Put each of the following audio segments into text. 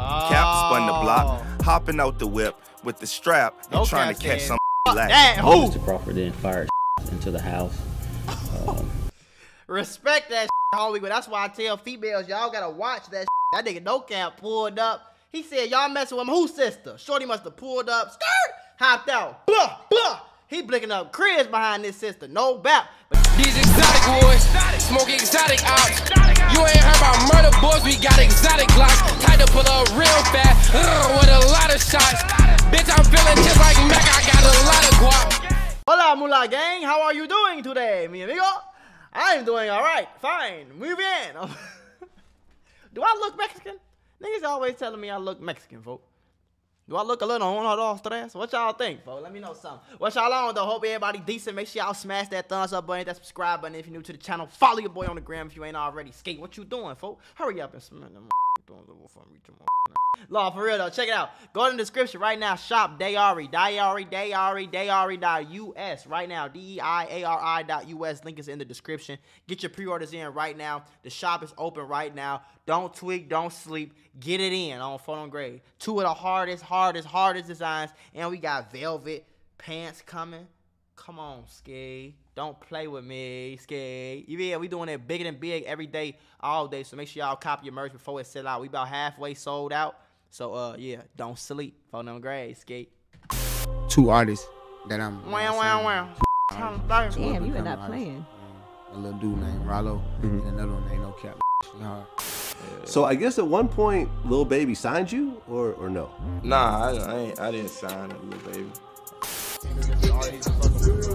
Cap spun the block, hopping out the whip with the strap and trying to catch some that. Mr. Crawford then fired into the house. Respect that Hollywood. That's why I tell females, y'all gotta watch that. That nigga No Cap pulled up. He said, y'all messing with him. Who's sister? Shorty must have pulled up, skirt, hopped out. Blah, blah. He blinking up cribs behind this sister. No bap. These exotic boys, smoke exotic out. You ain't heard about murder boys, we got exotic glocks. Tied to pull up real fast, with a lot of shots. Bitch, I'm feeling just like Mac, I got a lot of guap. Hola, Mula gang, how are you doing today, mi amigo? I am doing all right, fine, muy bien. Do I look Mexican? Niggas always telling me I look Mexican, folks. Do I look a little on all stress? What y'all think, folks? Let me know something. What y'all on, though? Hope everybody decent. Make sure y'all smash that thumbs up button, that subscribe button if you're new to the channel. Follow your boy on the gram if you ain't already. Skate, what you doing, folks? Hurry up and smash them. Law, for real, though. Check it out. Go in the description right now. Shop Dayari.us right now. DEIARI.us. Link is in the description. Get your pre-orders in right now. The shop is open right now. Don't tweak. Don't sleep. Get it in on Photon Grade. Two of the hardest designs. And we got velvet pants coming. Come on, Ski. Don't play with me, Ski. Yeah, we doing it bigger than big every day, all day. So make sure y'all copy your merch before it sell out. We about halfway sold out. So, yeah, don't sleep. Phone number grade, Ski. Two artists that I'm... Wow. Damn, you are not playing. A little dude named Rollo and another one named No Cap. So I guess at one point, Lil Baby signed you or no? Nah, I didn't sign Lil Baby. I remember this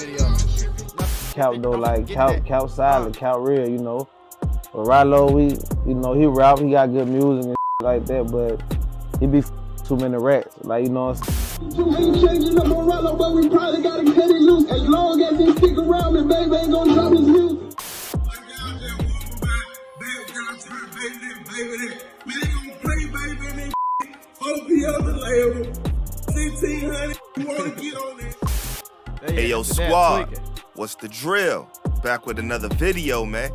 video. Count though, like count silent, count real, you know. But Rollo, you know, he rap, he got good music and like that, but he be too many rats, like, you know. You ain't changing up on Rollo, but we probably gotta cut it loose. As long as he stick around, and baby ain't gonna drop his music. We ain't gonna play, baby. 1,500, you wanna get on it. Hey yo squad, what's the drill? Back with another video, man.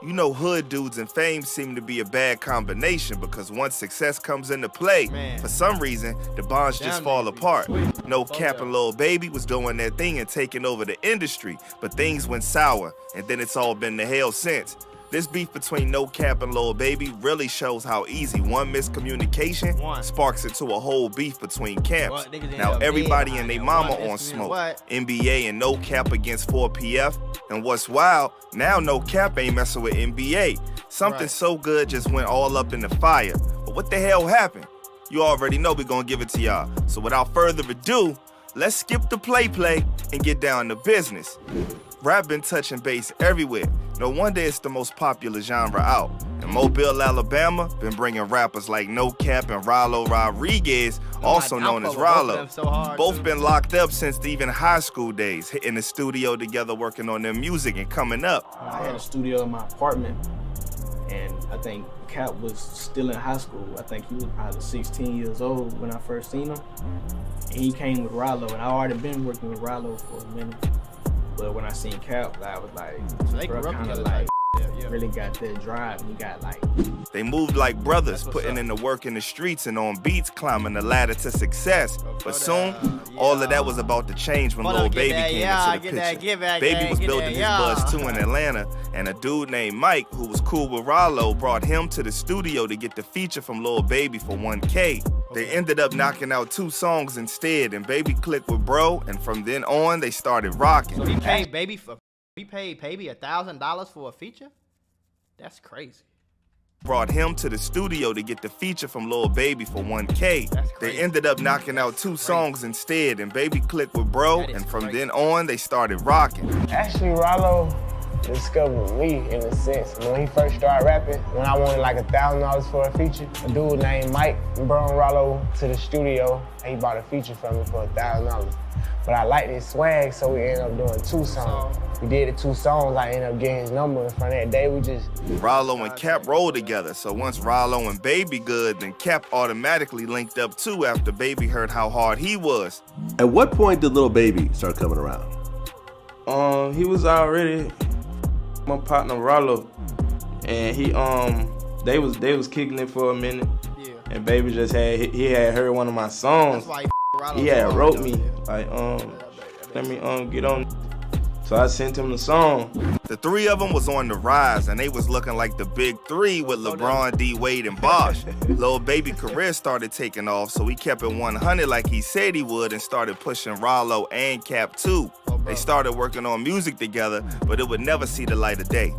You know hood dudes and fame seem to be a bad combination because once success comes into play, man, for some reason, the bonds just fall apart. Sweet. No Cap and Lil Baby was doing their thing and taking over the industry, but things went sour, and then it's all been to hell since. This beef between No Cap and Lil Baby really shows how easy one miscommunication sparks into a whole beef between camps. Now everybody and they mama on smoke. NBA and No Cap against 4PF. And what's wild, now No Cap ain't messing with NBA. Something so good just went all up in the fire. But what the hell happened? You already know we're gonna give it to y'all. So without further ado, let's skip the play and get down to business. Rap been touching bass everywhere. No wonder it's the most popular genre out. In Mobile, Alabama, been bringing rappers like No Cap and Rollo Rodriguez, also known as Rollo. Both been locked up since even high school days, hitting the studio together, working on their music and coming up. I had a studio in my apartment, and I think Cap was still in high school. I think he was either 16 years old when I first seen him. And he came with Rollo, and I already been working with Rollo for a minute. But when I seen Cap, I was like, so bro, kind of like, really got that drive. And he got like... They moved like brothers, putting in the work in the streets and on beats, climbing the ladder to success. But soon, all of that was about to change when Lil Baby came into the picture. Baby was building his buzz too in Atlanta, and a dude named Mike, who was cool with Rollo, brought him to the studio to get the feature from Lil Baby for 1K. They ended up knocking out 2 songs instead, and Baby clicked with Bro, and from then on, they started rocking. So he paid Baby $1,000 for a feature? That's crazy. Brought him to the studio to get the feature from Lil Baby for 1K. They ended up knocking out 2 songs instead, and Baby clicked with Bro, and from then on, they started rocking. Actually, Rollo discovered me in a sense. When he first started rapping, when I wanted like $1,000 for a feature, a dude named Mike brought Rollo to the studio and he bought a feature from me for $1,000. But I liked his swag, so we ended up doing 2 songs. We did the 2 songs, I ended up getting his number, and from that day we just... Rollo and Cap rolled together, so once Rollo and Baby good, then Cap automatically linked up too after Baby heard how hard he was. At what point did Lil Baby start coming around? He was already my partner Rollo, and he they was kicking it for a minute. Yeah. And Baby just had he had heard one of my songs. That's why he had wrote me like let me get on. So I sent him the song. The three of them was on the rise, and they was looking like the big three with LeBron, D. Wade, and Bosh. Lil Baby career started taking off, so he kept it 100 like he said he would and started pushing Rollo and Cap too. They started working on music together, but it would never see the light of day.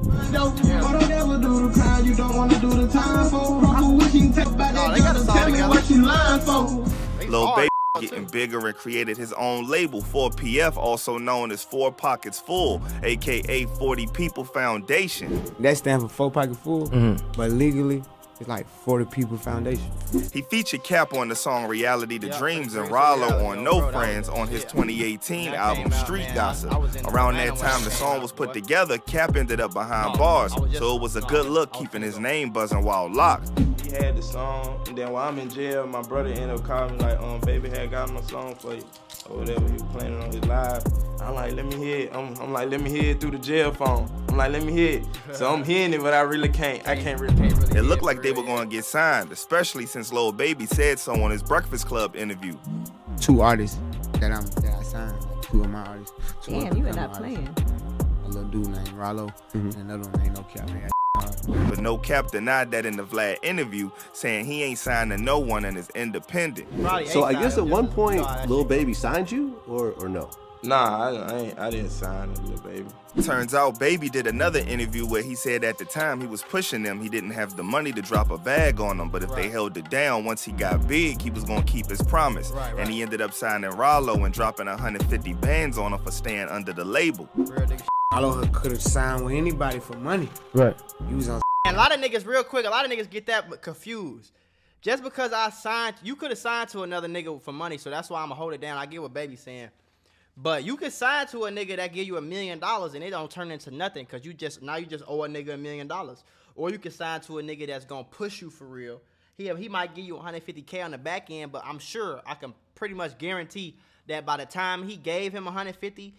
Lil Baby getting bigger and created his own label, 4PF, also known as 4 Pockets Full, aka 40 People Foundation. That stands for 4 Pockets Full, but legally it's like 40 People Foundation. He featured Cap on the song Reality to Dreams and Rollo on No Friends on his 2018 album Street Gossip. Around that time the song was put together, Cap ended up behind bars, so it was a good look keeping his name buzzing while locked. Had the song, and then while I'm in jail, my brother ended up calling me like, Baby had got my song for you, or whatever, he was playing it on his live. I'm like, let me hear it. I'm like, let me hear it through the jail phone. I'm like, let me hear it. So I'm hearing it, but I really can't. I can't really. It looked like they were going to get signed, especially since Lil Baby said so on his Breakfast Club interview. Two artists that I signed, two of my artists. Damn, you were not playing. A little dude named Rollo, and another one named No Cap, man. But No Cap denied that in the Vlad interview, saying he ain't signed to no one and is independent. So I guess at one point, Lil Baby signed you, or no? Nah, I didn't sign Lil Baby. Turns out Baby did another interview where he said at the time he was pushing them, he didn't have the money to drop a bag on them, but if they held it down, once he got big, he was gonna keep his promise. And he ended up signing Rollo and dropping 150 bands on him for staying under the label. Rollo could have signed with anybody for money. Right. He was on. And a lot of niggas, real quick, a lot of niggas get that confused. Just because I signed, you could have signed to another nigga for money, so that's why I'ma hold it down. I get what Baby's saying. But you can sign to a nigga that give you $1 million and it don't turn into nothing because you just, now you just owe a nigga $1 million. Or you can sign to a nigga that's going to push you for real. He might give you 150K on the back end, but I'm sure I can pretty much guarantee that by the time he gave him 150,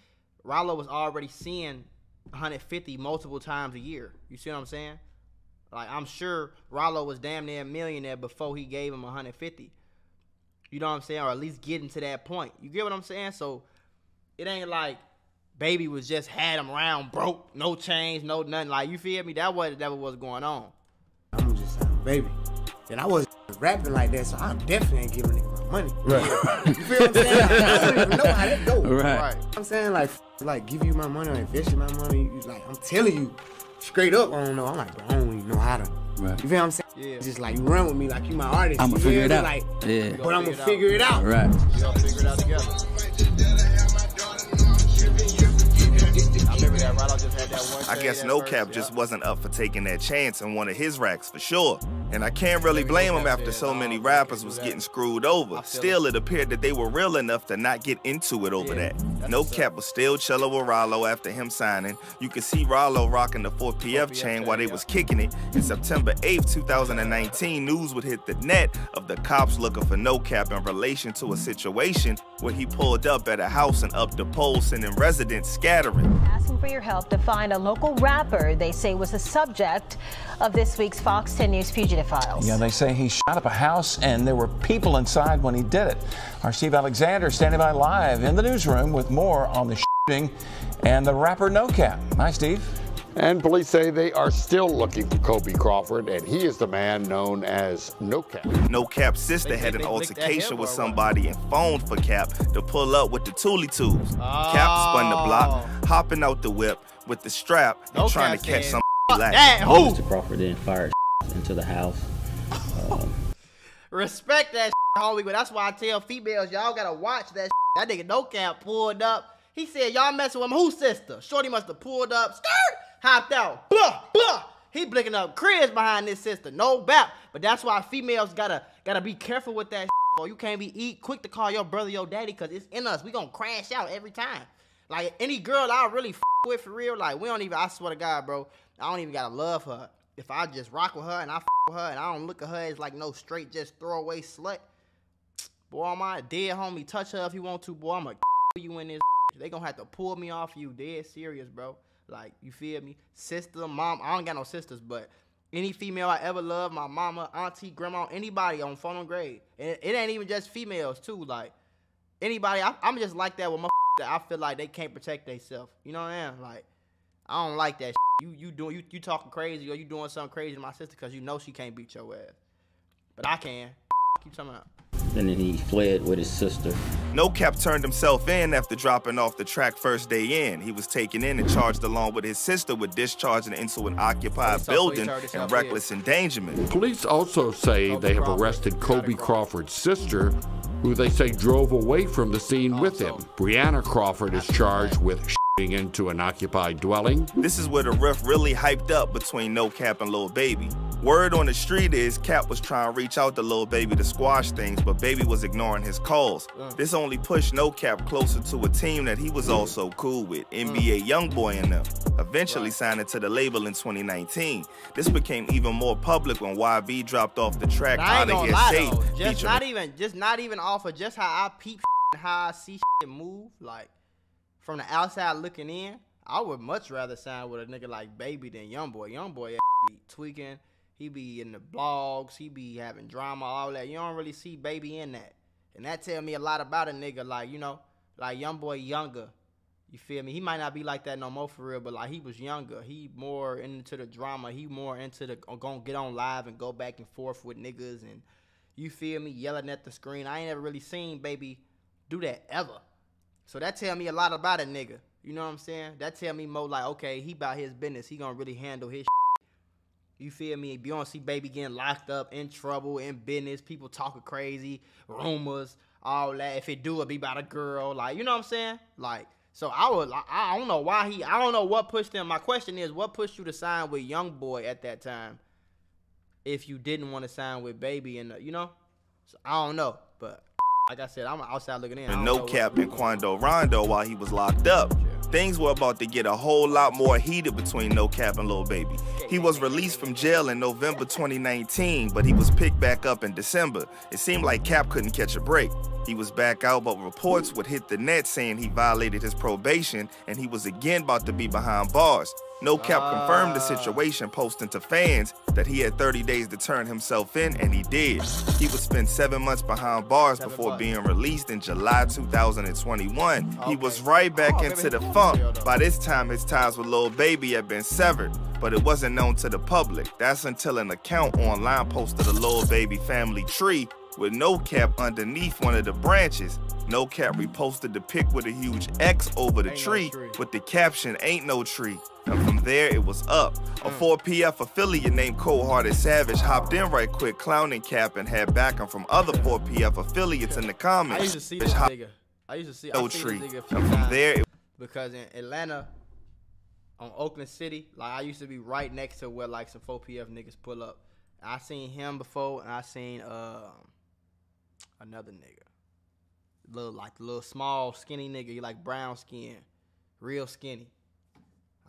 Rollo was already seeing 150 multiple times a year. You see what I'm saying? Like, I'm sure Rollo was damn near a millionaire before he gave him 150. You know what I'm saying? Or at least getting to that point. You get what I'm saying? So it ain't like Baby was just had him around broke, no change, no nothing. Like, you feel me? That was what's going on. I'm just saying, Baby. And I wasn't rapping like that, so I'm definitely ain't giving nigga my money. Right. You feel what I'm saying? Like, I don't even know how that goes. Right. I'm saying, like give you my money or invest in my money. You, like, I'm telling you, straight up, I don't know. I'm like, bro, I don't even know how to. Right. You feel what I'm saying? Yeah. Just like, you run with me like you my artist. I'm going to figure it out. Like, yeah. But I'm going to figure it out. Right. We're going to figure it out together. I guess No Cap just wasn't up for taking that chance in one of his racks for sure. And I can't really blame him after so many rappers was getting screwed over. Still, it appeared that they were real enough to not get into it over that. No Cap was still chilling with Rollo after him signing. You could see Rollo rocking the 4PF chain while they was kicking it. And September 8th, 2019, news would hit the net of the cops looking for No Cap in relation to a situation where he pulled up at a house and up the pole, sending residents scattering. Asking for your help to find a local rapper they say was the subject of this week's Fox 10 News Fugitive Files. Yeah, they say he shot up a house and there were people inside when he did it. Our Steve Alexander standing by live in the newsroom with more on the shooting and the rapper No Cap. Hi, Steve. And police say they are still looking for Kobe Crawford, and he is the man known as No Cap. No Cap's sister had an altercation with somebody and phoned for Cap to pull up with the Thule tubes. Cap spun the block, hopping out the whip with the strap and trying to catch some black. Mr. Crawford then fired into the house. Respect that, homie, but that's why I tell females, y'all gotta watch that. That nigga No Cap pulled up. He said, y'all messing with him. Who's sister? Shorty must have pulled up. Skirt! Hopped out, blah, blah. He blinking up cribs behind this sister, no bap. But that's why females gotta be careful with that shit. You can't be quick to call your brother your daddy, cause it's in us. We gonna crash out every time. Like, any girl I really f with for real, like, we don't even, I swear to God, bro, I don't even gotta love her. If I just rock with her and I f with her and I don't look at her as like no straight, just throwaway slut, boy, I'm my dead homie, touch her if you want to, boy, I'ma you in this. They gonna have to pull me off you, dead serious, bro. Like, you feel me? Sister, mom, I don't got no sisters, but Any female I ever loved, my mama, auntie, grandma, anybody on phone and grade. And it ain't even just females, too. Like, anybody, I'm just like that with my that I feel like they can't protect themselves. You know what I mean? Like, I don't like that. You talking crazy or you doing something crazy to my sister because you know she can't beat your ass. But I can. Keep talking about. And then he fled with his sister. No Cap turned himself in after dropping off the track first day in. He was taken in and charged along with his sister with discharging into an occupied building and reckless endangerment. Police also say they have arrested Kobe Crawford's sister, who they say drove away from the scene with him. Brianna Crawford is charged with shooting into an occupied dwelling. This is where the riff really hyped up between No Cap and Lil Baby. Word on the street is Cap was trying to reach out to Lil Baby to squash things, but Baby was ignoring his calls. This only pushed No Cap closer to a team that he was also cool with, NBA YoungBoy and them, eventually signing to the label in 2019. This became even more public when YB dropped off the track Out of Here Safe. Just not even off of just how I peep and how I see move, like from the outside looking in, I would much rather sign with a nigga like Baby than YoungBoy. YoungBoy be tweaking. He be in the blogs, he be having drama, all that. You don't really see Baby in that. And that tell me a lot about a nigga, like, you know, like YoungBoy younger. You feel me? He might not be like that no more for real, but like he was younger. He more into the drama. He more into the gonna get on live and go back and forth with niggas and, you feel me, yelling at the screen. I ain't ever really seen Baby do that ever. So that tell me a lot about a nigga. You know what I'm saying? That tell me more like, okay, he about his business. He gonna really handle his shit. You feel me? You don't see Baby getting locked up, in trouble, in business, people talking crazy, rumors, all that. If it do, it'll be about a girl. Like, you know what I'm saying? Like, so I don't know why I don't know what pushed him. My question is, what pushed you to sign with YoungBoy at that time if you didn't want to sign with Baby? And, you know? So I don't know, but like I said, I'm outside looking in. And No Cap and Quando Rondo while he was locked up. Things were about to get a whole lot more heated between No Cap and Lil Baby. He was released from jail in November 2019, but he was picked back up in December. It seemed like Cap couldn't catch a break. He was back out, but reports would hit the net saying he violated his probation and he was again about to be behind bars. No Cap confirmed the situation, posting to fans that he had 30 days to turn himself in, and he did. He would spend 7 months behind bars before being released in July 2021. He was right back into the funk. By this time, his ties with Lil Baby had been severed, but it wasn't known to the public. That's until an account online posted a Lil Baby family tree with No Cap underneath one of the branches. No Cap reposted the pic with a huge X over the tree with the caption, "Ain't no tree." And from there, it was up. A 4PF affiliate named Cold Hearted Savage hopped in right quick, clowning Cap, and had backing from other 4PF affiliates in the comments. I used to see this nigga. I used to see no tree. And from there, because in Atlanta, on Oakland City, like I used to be right next to where like some 4PF niggas pull up. I seen him before, and I seen another nigga. Little small skinny nigga. He like brown skin, real skinny.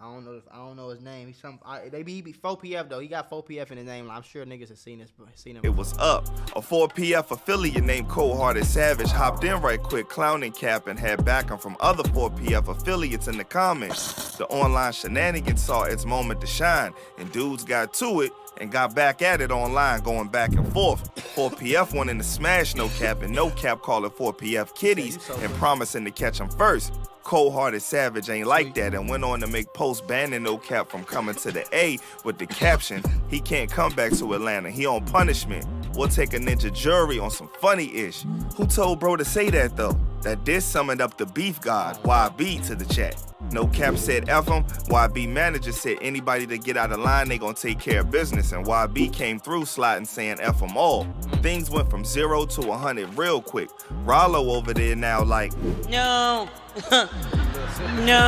I don't know his name. He's some. He be 4PF though. He got 4PF in his name. Like, I'm sure niggas have seen this, but seen him. It was up. A 4PF affiliate named Cold Hearted Savage hopped in right quick, clowning Cap, and had backing from other 4PF affiliates in the comments. The online shenanigans saw its moment to shine, and dudes got to it and got back at it online, going back and forth. 4PF wanting to smash No Cap, and No Cap calling 4PF kitties and promising to catch him first. Cold Hearted Savage ain't like that and went on to make posts banning No Cap from coming to the A with the caption, "He can't come back to Atlanta. He on punishment. We'll take a ninja jury on some funny ish." Who told bro to say that though? That diss summoned up the beef god, YB, to the chat. No Cap said F him, YB manager said anybody that get out of line, they gonna take care of business, and YB came through sliding saying F them all. Things went from 0 to 100 real quick. Rollo over there now like, no, no.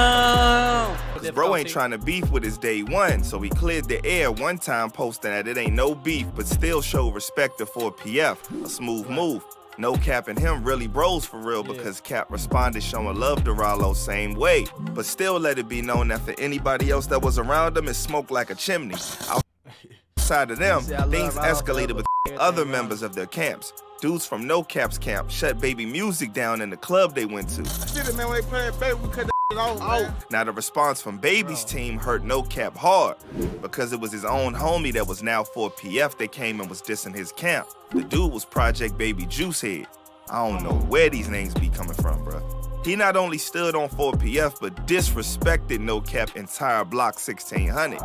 Cause bro ain't trying to beef with his day one, so he cleared the air one time posting that it ain't no beef, but still showed respect to 4PF, a smooth move. No Cap and him really bros for real because Cap responded showing love to Rollo same way, but still let it be known that for anybody else that was around him, it smoked like a chimney. Outside of them, things escalated with other members of their camps. Dudes from No Cap's camp shut Baby music down in the club they went to. Now the response from Baby's team hurt No Cap hard because it was his own homie that was now 4PF that came and was dissing his camp. The dude was Project Baby Juicehead. I don't know where these names be coming from, bro. He not only stood on 4PF, but disrespected No Cap entire block 1600.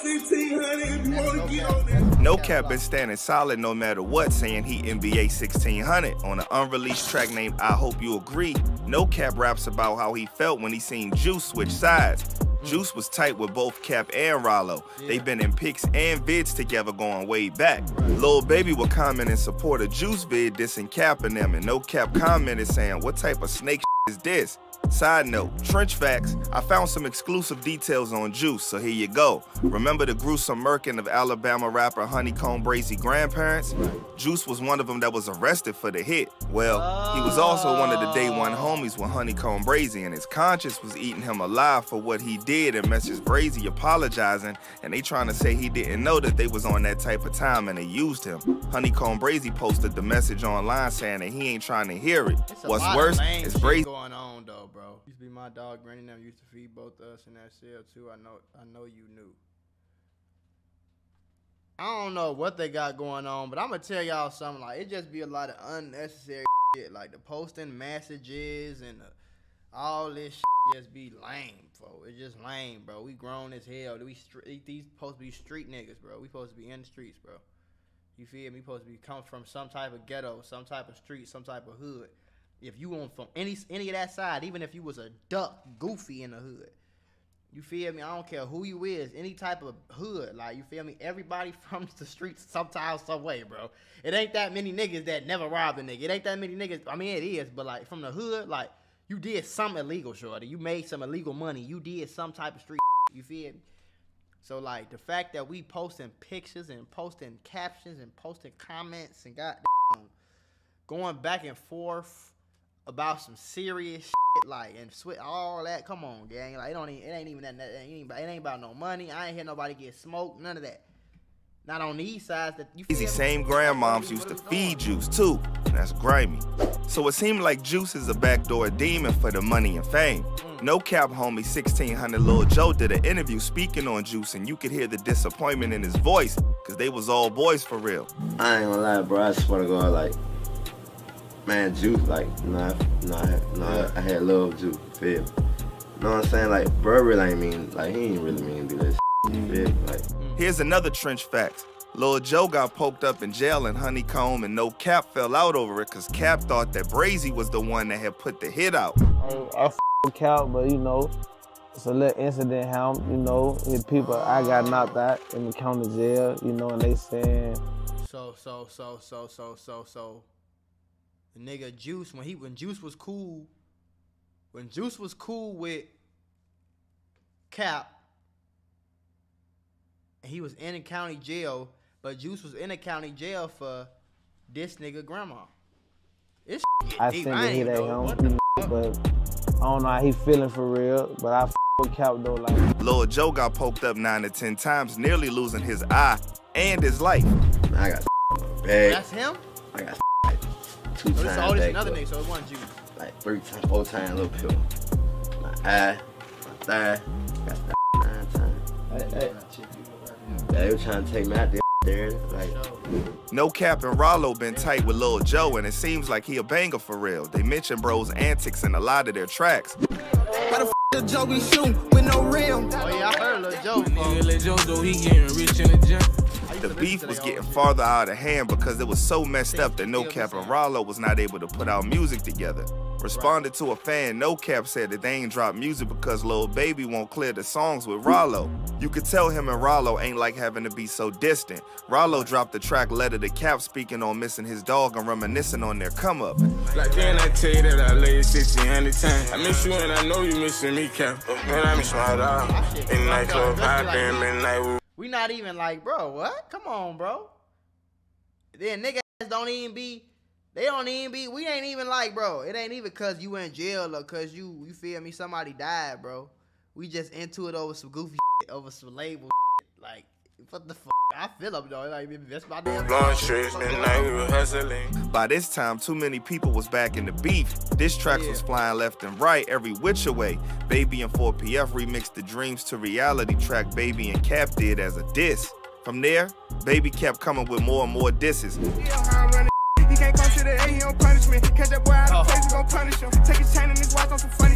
1600 if you want to get on there. No Cap been standing solid no matter what, saying he NBA 1600. On an unreleased track named I Hope You Agree, No Cap raps about how he felt when he seen Juice switch sides. Juice was tight with both Cap and Rollo. They've been in pics and vids together going way back. Lil Baby would comment in support of Juice vid dissing Cap and them, and No Cap commented saying, "What type of snake is this?" Side note, Trench Facts, I found some exclusive details on Juice, so here you go. Remember the gruesome murking of Alabama rapper Honeycomb Brazy grandparents? Juice was one of them that was arrested for the hit. Well, he was also one of the day one homies with Honeycomb Brazy, and his conscience was eating him alive for what he did and messaged Brazy apologizing, and they trying to say he didn't know that they was on that type of time and they used him. Honeycomb Brazy posted the message online saying that he ain't trying to hear it. What's worse is Brazy going on though, bro. Used to be my dog, Granny and them used to feed both us in that cell too. I know you knew. I don't know what they got going on, but I'm gonna tell y'all something. Like, it just be a lot of unnecessary shit, like the posting messages and all this shit just be lame, bro. It's just lame, bro. We grown as hell. These supposed to be street niggas, bro. We supposed to be in the streets, bro. You feel me? We supposed to be come from some type of ghetto, some type of street, some type of hood. If you on from any of that side, even if you was a duck goofy in the hood, you feel me? I don't care who you is, any type of hood, like, you feel me? Everybody from the streets sometime, some way, bro. It ain't that many niggas that never robbed a nigga. It ain't that many niggas. I mean, it is, but like from the hood, like, you did some illegal, shorty. You made some illegal money. You did some type of street. You feel me? So like the fact that we posting pictures and posting captions and posting comments and goddamn going back and forth about some serious shit, like, and all that. Come on, gang. Like, it ain't about no money. I ain't hear nobody get smoked. None of that. Not on these sides. That you these same grandmoms used to feed Juice too. That's grimy. So it seemed like Juice is a backdoor demon for the money and fame. No Cap homie 1600 Lil Joe did an interview speaking on Juice, and you could hear the disappointment in his voice, cause they was all boys for real. I ain't gonna lie, bro. I swear to God, like, man, Juice, like, nah, I had love Juice, feel me? You know what I'm saying? Like, bro really ain't mean, like, he ain't really mean to do that shit, feel me? Like. Here's another Trench Fact. Lil Joe got poked up in jail, and Honeycomb and No Cap fell out over it, cause Cap thought that Brazy was the one that had put the hit out. I f with Cap, but you know, it's a little incident how, you know, people, I got knocked out in the county jail, you know, and they saying. So. Nigga Juice, when Juice was cool with Cap, and he was in the county jail, but Juice was in the county jail for this nigga grandma. It's I think he that home, but I don't know how he feeling for real, but I f with Cap though, like. Lil Joe got poked up 9 to 10 times, nearly losing his eye and his life. I got bad. That's him. I got. So this is all this another nigga, so it wasn't Juice. Like 3 times, 4 times, little pill. My eye, my thigh, got that 9 times. They were trying to take me out there, like. No Cap and Rollo been tight with Lil Joe, and it seems like he a banger for real. They mention bro's antics in a lot of their tracks. Why the f*** Joe be shooting with no rim? Oh yeah, I heard Lil Joe. Nigga Lil Joe, though, he getting rich in the gym. The beef was getting farther out of hand because it was so messed up that No Cap and Rollo was not able to put out music together. Responded to a fan, No Cap said that they ain't dropped music because Lil Baby won't clear the songs with Rollo. You could tell him and Rollo ain't like having to be so distant. Rollo dropped the track Letter to Cap speaking on missing his dog and reminiscing on their come up. Like then I tell you that I lay 1600 times. I miss you and I know you missing me, Cap. Man, I miss my dog. In nightclub, I been midnight. We not even like, bro, what? Come on, bro. Then niggas don't even be, we ain't even like, bro. It ain't even cause you in jail or cause you feel me, somebody died, bro. We just into it over some goofy shit, over some label shit. Like, What the fuck? I feel him though. Like, that's my damn hustling. By this time, too many people was back in the beef. This track was flying left and right, every which away. Baby and 4PF remixed the Dreams to Reality track Baby and Cap did as a diss. From there, Baby kept coming with more and more disses. He can't come to the A, he on punishment. Catch that boy out of place, he gon' punish him. Take his chain and his watch on some funny.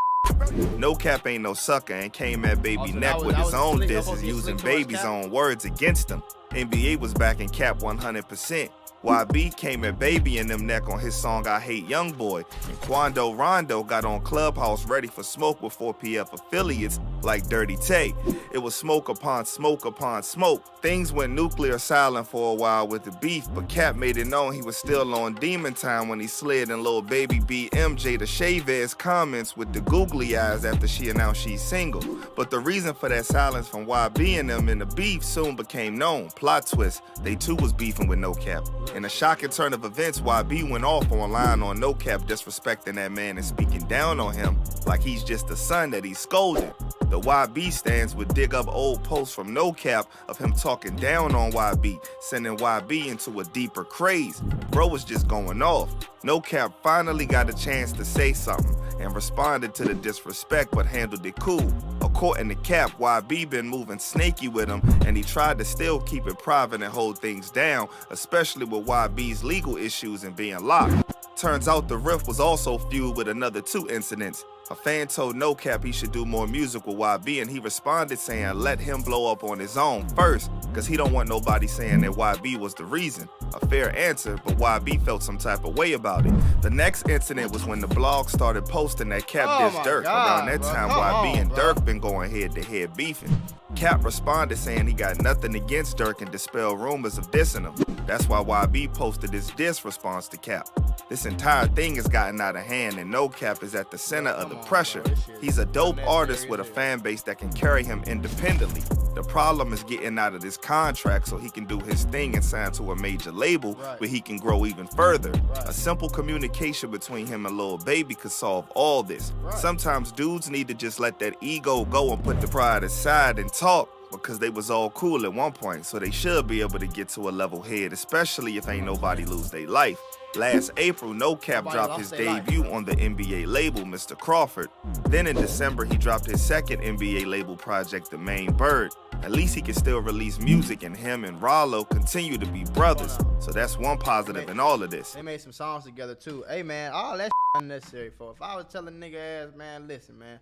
No Cap ain't no sucker and came at Baby neck with his own disses, using Baby's own words against him. NBA was backing Cap 100%. YB came at Baby and them neck on his song I Hate YoungBoy. And Quando Rondo got on Clubhouse ready for smoke with 4PF affiliates like Dirty Tay. It was smoke upon smoke upon smoke. Things went nuclear silent for a while with the beef, but Cap made it known he was still on demon time when he slid and Lil Baby beat MJ to Chavez comments with the googly eyes after she announced she's single. But the reason for that silence from YB and them in the beef soon became known. Plot twist, they too was beefing with No Cap. In a shocking turn of events, YB went off online on No Cap, disrespecting that man and speaking down on him like he's just a son that he's scolding. The YB stands would dig up old posts from No Cap of him talking down on YB, sending YB into a deeper craze. Bro was just going off. No Cap finally got a chance to say something and responded to the disrespect but handled it cool. According to Cap, YB been moving snaky with him and he tried to still keep it private and hold things down, especially with YB's legal issues and being locked. Turns out the riff was also fueled with another two incidents. A fan told No Cap he should do more music with YB and he responded saying let him blow up on his own first because he don't want nobody saying that YB was the reason. A fair answer, but YB felt some type of way about it. The next incident was when the blog started posting that Cap dissed Durk. Around that time, YB and Durk been going head to head beefing. Cap responded saying he got nothing against Durk and dispelled rumors of dissing him. That's why YB posted his diss response to Cap. This entire thing has gotten out of hand and No Cap is at the center of the pressure. He's a dope artist with a fan base that can carry him independently. The problem is getting out of this contract so he can do his thing and sign to a major label where he can grow even further. A simple communication between him and Lil Baby could solve all this. Sometimes dudes need to just let that ego go and put the pride aside and talk, because they was all cool at one point, so they should be able to get to a level head, especially if ain't nobody lose their life. Last April, No Cap dropped his debut on the NBA label, Mr. Crawford. Then in December, he dropped his second NBA label project, The Main Bird. At least he can still release music, and him and Rollo continue to be brothers. So that's one positive in all of this. They made some songs together too. Hey man, all that unnecessary for. If I was telling nigga ass, man, listen man,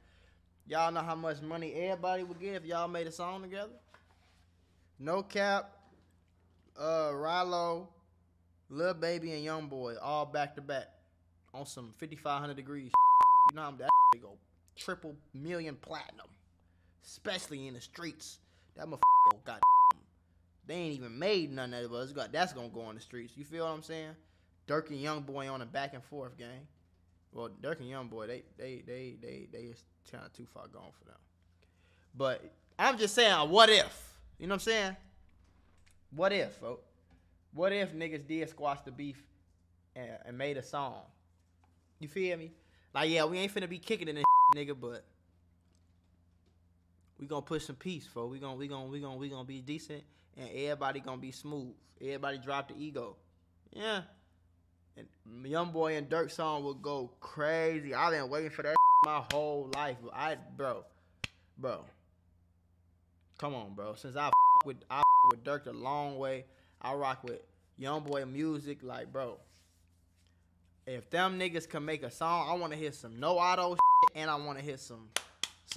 y'all know how much money everybody would get if y'all made a song together? No Cap, Rollo, Lil Baby, and YoungBoy all back to back on some 5,500 degrees shit. You know how that shit go triple million platinum, especially in the streets. That motherfucker got they ain't even made none of us. That's gonna go on the streets. You feel what I'm saying? Durk and YoungBoy on a back and forth game. Well, Durk and YoungBoy, they is kind of too far gone for them. But I'm just saying, what if? You know what I'm saying? What if, folks? What if niggas did squash the beef and made a song? You feel me? Like, yeah, we ain't finna be kicking in this shit, nigga, but we gonna push some peace, folks. We gonna be decent, and everybody gonna be smooth. Everybody drop the ego. Yeah. And YoungBoy and Durk song will go crazy. I've been waiting for that my whole life. Bro. Come on, bro. Since I with Durk a long way, I rock with YoungBoy music. Like, bro, if them niggas can make a song, I want to hear some no auto shit, and I want to hear some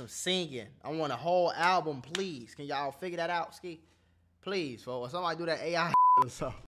singing. I want a whole album, please. Can y'all figure that out, Ski? Please, folks. Or somebody do that AI shit or something.